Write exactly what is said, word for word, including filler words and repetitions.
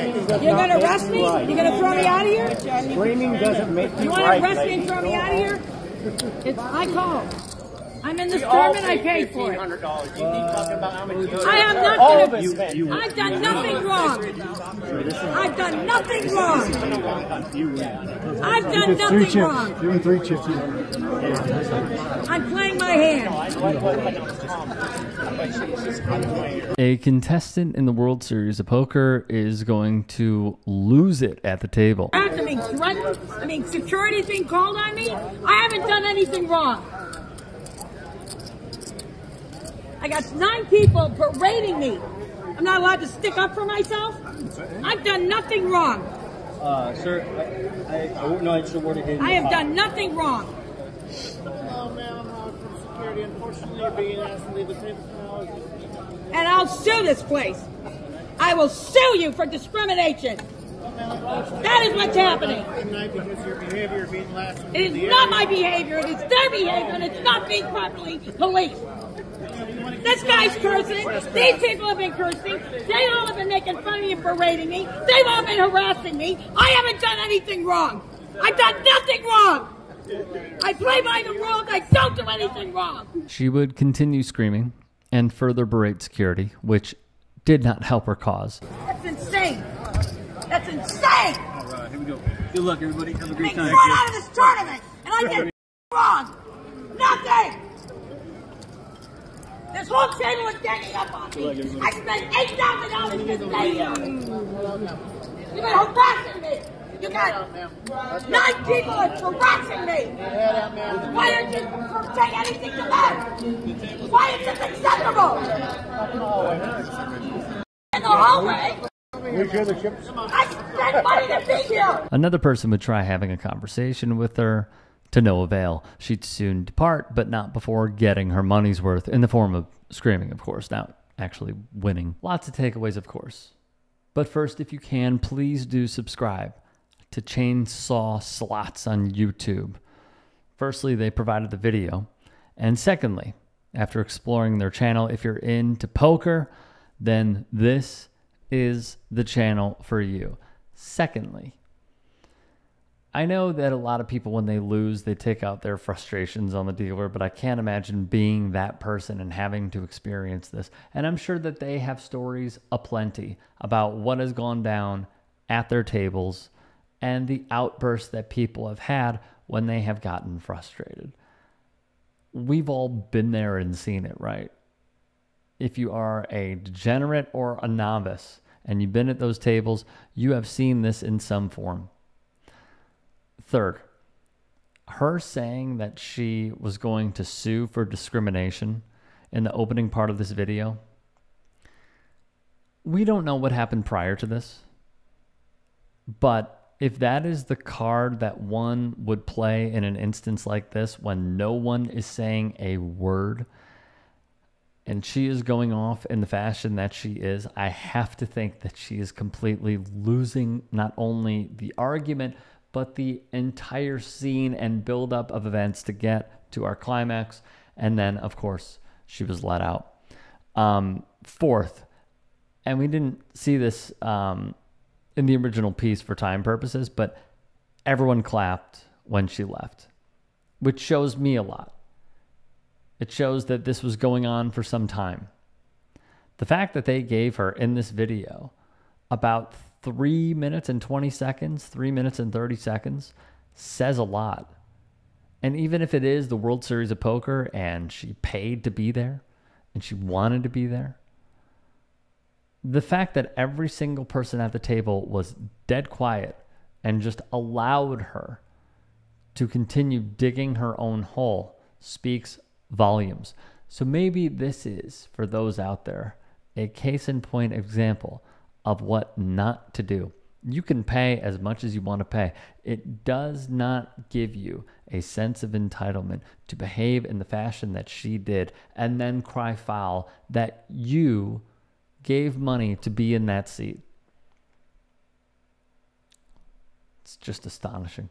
You're going to arrest me? Right. You're going to throw me out of here? Screaming doesn't make you right. You want right, to arrest lady. me and throw me out of here? It's my call. I'm in this tournament. I paid for it. You keep talking about how much I am not going to. I've, you, I've done nothing wrong. I've done nothing wrong. I've done nothing wrong. Doing three chips. I'm playing my hand. A contestant in the World Series of Poker is going to lose it at the table. I'm being threatened. I mean, security's being called on me. I haven't done anything wrong. I got nine people berating me. I'm not allowed to stick up for myself. I've done nothing wrong. Uh, sir, I, I, I won't know it's awarded in I have pocket. done nothing wrong. Hello, ma'am. I'm from security. Unfortunately, you're being asked to leave the table for hours. And I'll sue this place. I will sue you for discrimination. That is what's happening. It is not my behavior. It is their behavior, and it's not being properly policed. This guy's cursing. These people have been cursing. They all have been making fun of me and berating me. They've all been harassing me. I haven't done anything wrong. I've done nothing wrong. I play by the rules. I don't do anything wrong. She would continue screaming and further berate security, which did not help her cause. That's insane. That's insane. All right, here we go. Good luck, everybody. Have a great time. I'm out of this tournament, and I did wrong. Nothing. This whole table is getting up on me. I spent eight thousand dollars to stay here. You've been harassing me. You got nine people harassing me. Why aren't you saying anything to them? Why is this acceptable? In the hallway. I spent money to be here. Another person would try having a conversation with her. To no avail. She'd soon depart, but not before getting her money's worth in the form of screaming, of course, not actually winning. Lots of takeaways, of course. But first, if you can, please do subscribe to Chainsaw Slots on YouTube. Firstly, they provided the video. And secondly, after exploring their channel, if you're into poker, then this is the channel for you. Secondly, I know that a lot of people, when they lose, they take out their frustrations on the dealer, but I can't imagine being that person and having to experience this. And I'm sure that they have stories aplenty about what has gone down at their tables and the outbursts that people have had when they have gotten frustrated. We've all been there and seen it, right? If you are a degenerate or a novice and you've been at those tables, you have seen this in some form. Third, her saying that she was going to sue for discrimination in the opening part of this video. We don't know what happened prior to this, but if that is the card that one would play in an instance like this, when no one is saying a word and she is going off in the fashion that she is, I have to think that she is completely losing not only the argument, but the entire scene and buildup of events to get to our climax. And then, of course, she was let out. Um, fourth, and we didn't see this um, in the original piece for time purposes, but everyone clapped when she left, which shows me a lot. It shows that this was going on for some time. The fact that they gave her in this video about three minutes and twenty seconds, three minutes and thirty seconds, says a lot. And even if it is the World Series of Poker and she paid to be there and she wanted to be there, the fact that every single person at the table was dead quiet and just allowed her to continue digging her own hole speaks volumes. So maybe this is, for those out there, a case in point example of what not to do. You can pay as much as you want to pay. It does not give you a sense of entitlement to behave in the fashion that she did and then cry foul that you gave money to be in that seat. It's just astonishing.